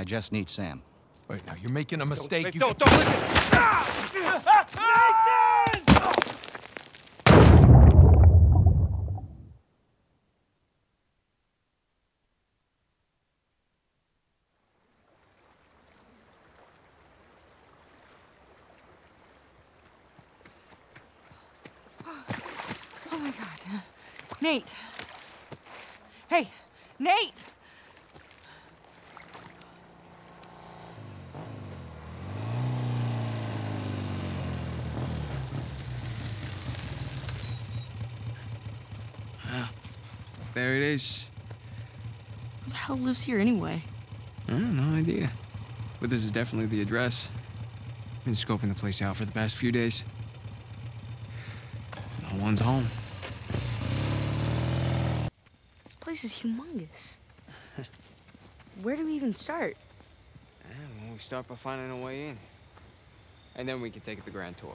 I just need Sam. Wait, now you're making a mistake. Don't, you don't listen! Oh my God. Nate. Hey, Nate! There it is. Who the hell lives here anyway? I have no idea. But this is definitely the address. Been scoping the place out for the past few days. No one's home. This place is humongous. Where do we even start? Well, we start by finding a way in. And then we can take the grand tour.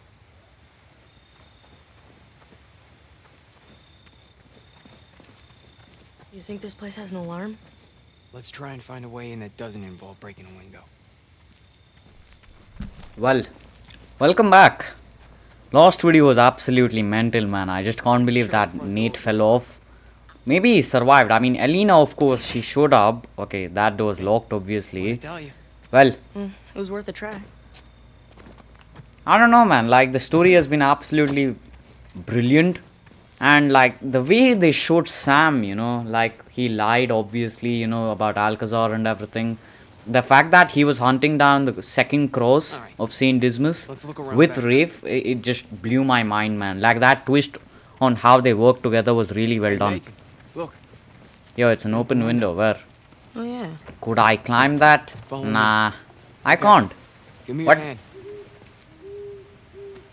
You think this place has an alarm? Let's try and find a way in that doesn't involve breaking a window. Well, welcome back. Last video was absolutely mental, man. I just can't believe that Nate fell off. Maybe he survived. I mean, Elena, of course, she showed up. Okay, that door's locked, obviously. Well, it was worth a try. I don't know, man. Like, the story has been absolutely brilliant. And like the way they showed Sam, you know, like he lied obviously, you know, about Alcazar and everything. The fact that he was hunting down the second cross of St. Dismas with Rafe, it just blew my mind, man. Like that twist on how they worked together was really well done. Look. Yo, it's an open window. Where? Oh yeah. Could I climb that? Nah, I can't. Give me your hand.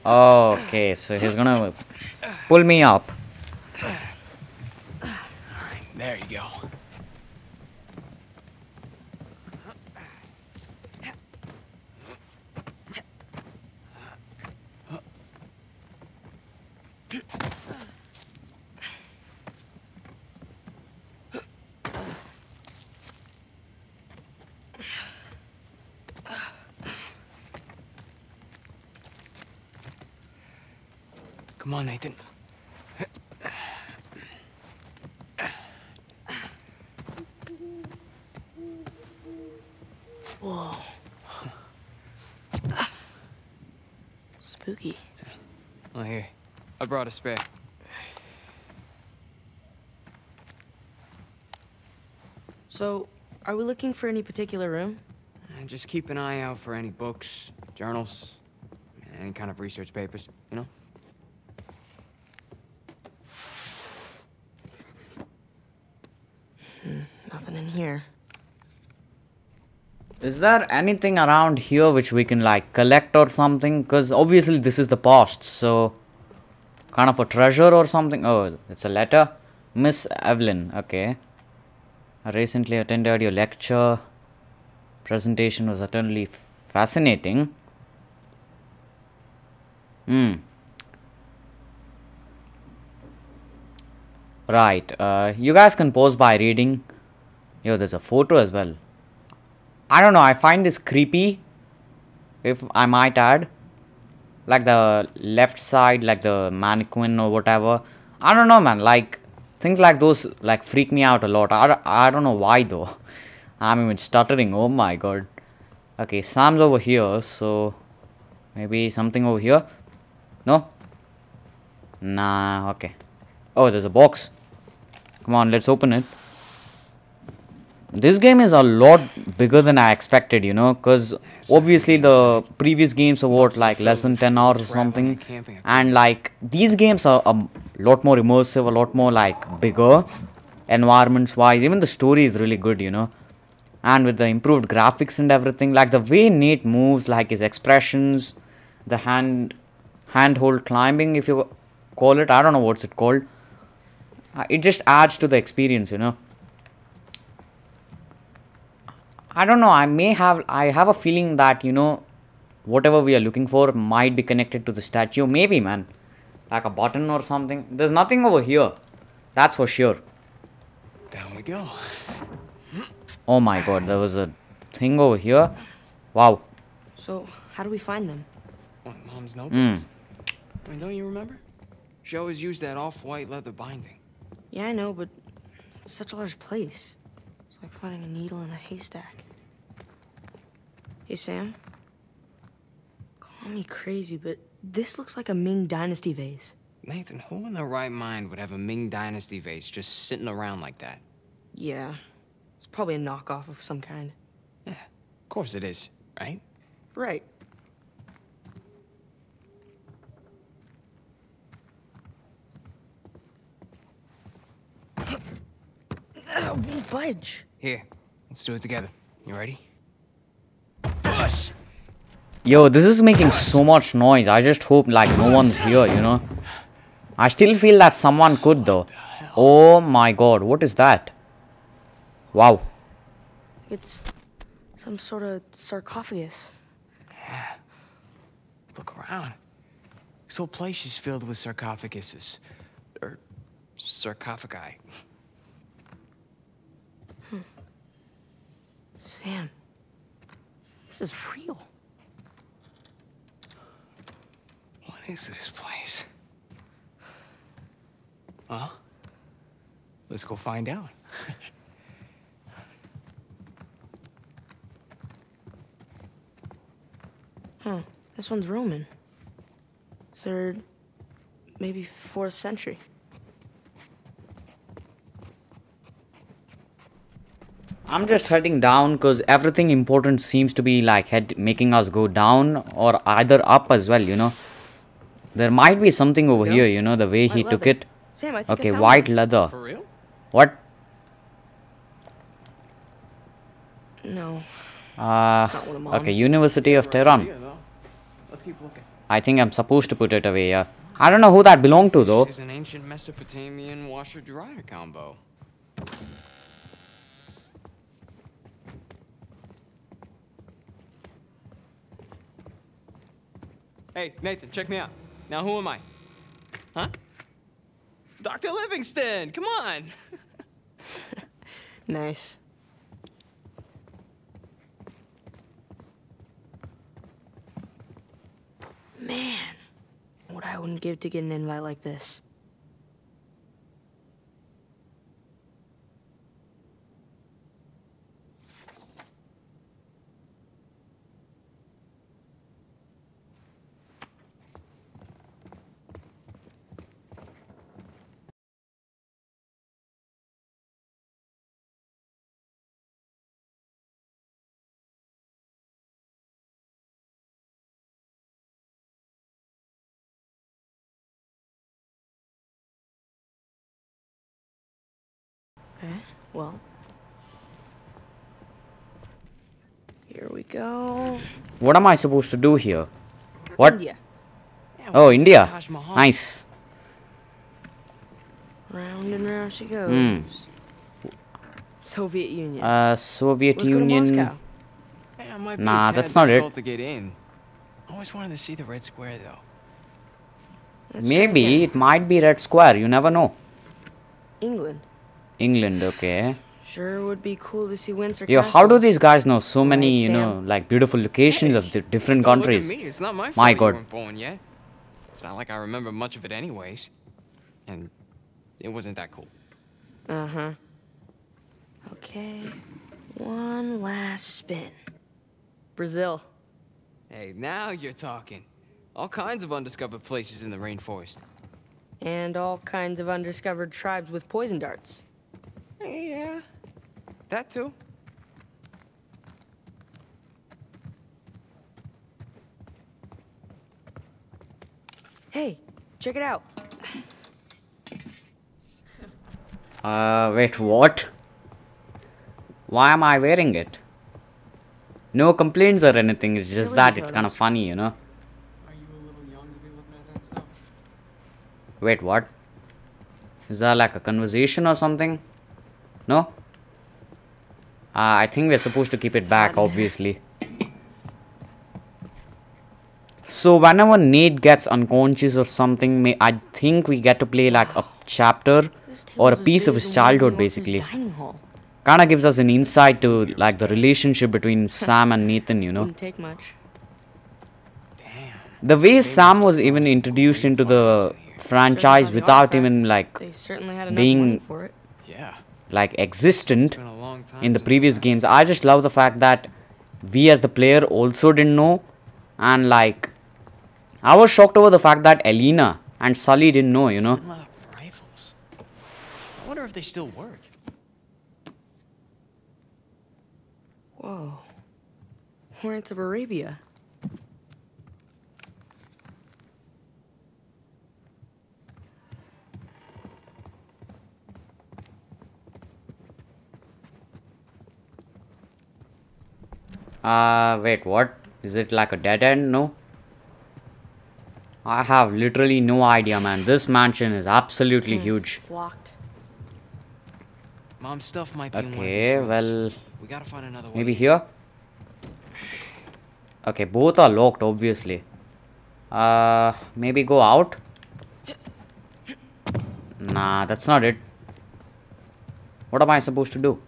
Okay, so he's gonna pull me up. There you go. Come on, Nathan. Whoa. Spooky. Oh, here. I brought a spare. So, are we looking for any particular room? Just keep an eye out for any books, journals, any kind of research papers, you know? Nothing in here. Is there anything around here which we can like collect or something? Because obviously this is the past, so kind of a treasure or something. Oh, it's a letter. Miss Evelyn, okay. I recently attended your lecture. Presentation was utterly fascinating. Right, you guys can pause by reading. Yo, there's a photo as well. I don't know, I find this creepy, if I might add. Like the left side, like the mannequin or whatever. I don't know, man, like, things like those, like, freak me out a lot. I don't know why, though. I'm even stuttering, oh my God. Okay, Sam's over here, so maybe something over here? No? Nah, okay. Oh, there's a box. Come on, let's open it. This game is a lot bigger than I expected, you know, because obviously the previous games were what, like less than 10 hours or something, and like these games are a lot more immersive, a lot more like bigger environments wise. Even the story is really good, you know, and with the improved graphics and everything, like the way Nate moves, like his expressions, the handhold climbing, if you call it, I don't know what's it called. It just adds to the experience, you know. I don't know, I have a feeling that, you know, whatever we are looking for might be connected to the statue. Maybe, man. Like a button or something. There's nothing over here. That's for sure. Down we go. Oh my God, there was a thing over here. Wow. So, how do we find them? What, Mom's notebooks? I mean, don't you remember? She always used that off-white leather binding. Yeah, I know, but it's such a large place. It's like finding a needle in a haystack. Hey, Sam. Call me crazy, but this looks like a Ming Dynasty vase. Nathan, who in their right mind would have a Ming Dynasty vase just sitting around like that? Yeah, it's probably a knockoff of some kind. Yeah, of course it is, right? Right. Won't budge. Here, let's do it together. You ready? Push. Yo, this is making so much noise. I just hope like no one's here, you know. I still feel that someone could though. Oh my god, what is that? Wow. It's some sort of sarcophagus. Yeah. Look around. This whole place is filled with sarcophaguses. Or sarcophagi. Sam, this is real. What is this place? Well, let's go find out. Huh, this one's Roman. 3rd, maybe 4th century. I'm just heading down because everything important seems to be like making us go down or either up as well, you know. There might be something over here, you know, the way he took it. Sam, I think okay, white leather. For real? What? No. Okay, University of Tehran. Let's keep looking. I think I'm supposed to put it away, yeah. I don't know who that belonged to though. This is an ancient Mesopotamian washer-dryer combo. Hey, Nathan, check me out. Now, who am I? Huh? Dr. Livingston, come on! Nice. Man, what I wouldn't give to get an invite like this. Okay, well, here we go. What am I supposed to do here? What? India. Yeah, well, oh, India. Nice. Round and round she goes. Soviet Union. Soviet Union. Let's go to Moscow. Hey, I might be that's not it. To get in. I always wanted to see the Red Square, though. Let's Maybe it might be Red Square. You never know. England. England, okay. Sure would be cool to see Windsor Castle. How do these guys know so many, you know, like beautiful locations of the different countries? It's not my god. It's not like I remember much of it anyways. And it wasn't that cool. Uh-huh. Okay. One last spin. Brazil. Hey, now you're talking. All kinds of undiscovered places in the rainforest. And all kinds of undiscovered tribes with poison darts. Yeah, that too. Hey, check it out. Wait, what? Why am I wearing it? No complaints or anything, it's just that it's kind of funny, you know? Wait, what? Is there like a conversation or something? No? I think we're supposed to keep it back, obviously. So whenever Nate gets unconscious or something, I think we get to play like a chapter or a piece of his childhood, basically. Kind of gives us an insight to like the relationship between Sam and Nathan, you know. Didn't take much. Damn. The way Sam was even introduced into the franchise without even like being like existent in the previous games. I just love the fact that we as the player also didn't know, and like I was shocked over the fact that Elena and Sully didn't know, you know. I wonder if they still work. Whoa. Lawrence of Arabia. Wait, what? Is it like a dead end? No. I have literally no idea, man. This mansion is absolutely huge. It's locked. Mom's stuff might be in one of the rooms. We gotta find another one. Maybe here? Okay, both are locked, obviously. Maybe go out? Nah, that's not it. What am I supposed to do?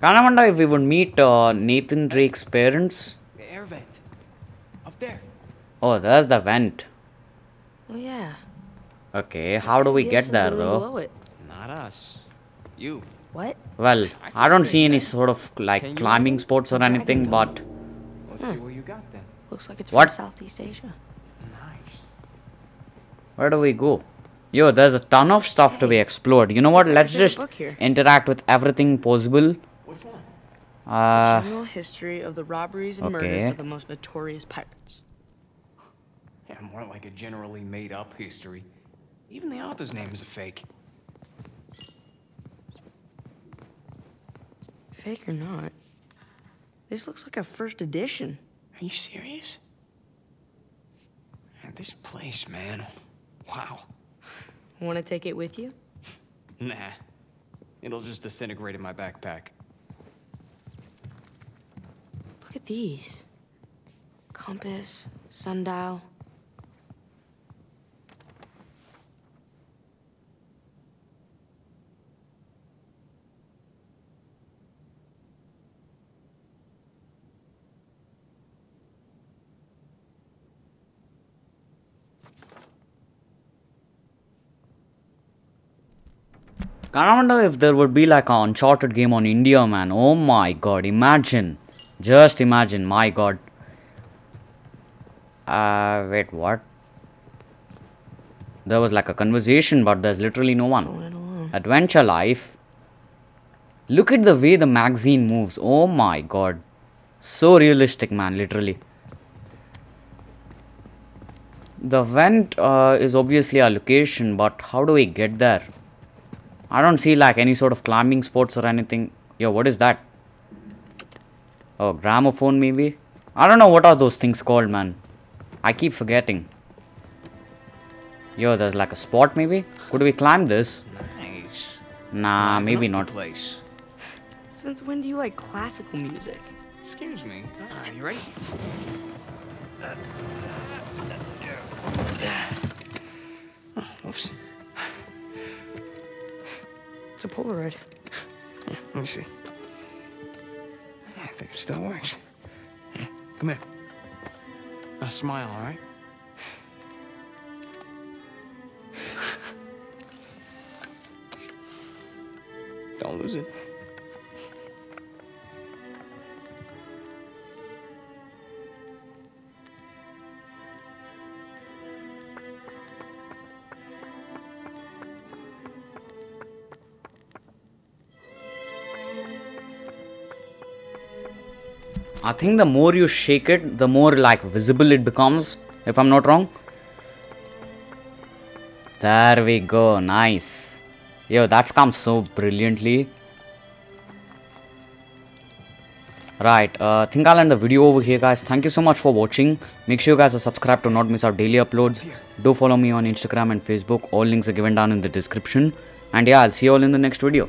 Kinda wonder if we would meet Nathan Drake's parents. The air vent. Up there. Oh, there's the vent. Oh, yeah. Okay, how do we get there, though? Not us. You. What? Well, I don't see any sort of like climbing spots or anything, but looks like it's from Southeast Asia. Nice. Where do we go? Yo, there's a ton of stuff to be explored. You know what? Let's just interact with everything possible. General history of the robberies and murders of the most notorious pirates. Yeah, more like a generally made-up history. Even the author's name is a fake. Fake or not, this looks like a first edition. Are you serious? Man, this place, man. Wow. Want to take it with you? Nah. It'll just disintegrate in my backpack. Look at these. Compass, sundial. I wonder if there would be like an Uncharted game on India, man. Oh my god, imagine. Just imagine, my god. Wait, what? There was like a conversation, but there's literally no one. Adventure Life. Look at the way the magazine moves. Oh my god. So realistic, man, literally. The vent is obviously a location, but how do we get there? I don't see like any sort of climbing spots or anything. Yo, what is that? Oh, gramophone maybe? I don't know what are those things called, man. I keep forgetting. Yo, there's like a spot maybe? Could we climb this? Nice. Nah, maybe not. Place. Since when do you like classical music? Excuse me. You ready? Oops. It's a Polaroid. Let me see. I think it still works. Come here. Now smile, all right? Don't lose it. I think the more you shake it, the more like visible it becomes, if I'm not wrong. There we go, nice. Yo, that's come so brilliantly. Right, I think I'll end the video over here, guys. Thank you so much for watching. Make sure you guys are subscribed to not miss our daily uploads. Do follow me on Instagram and Facebook. All links are given down in the description. And yeah, I'll see you all in the next video.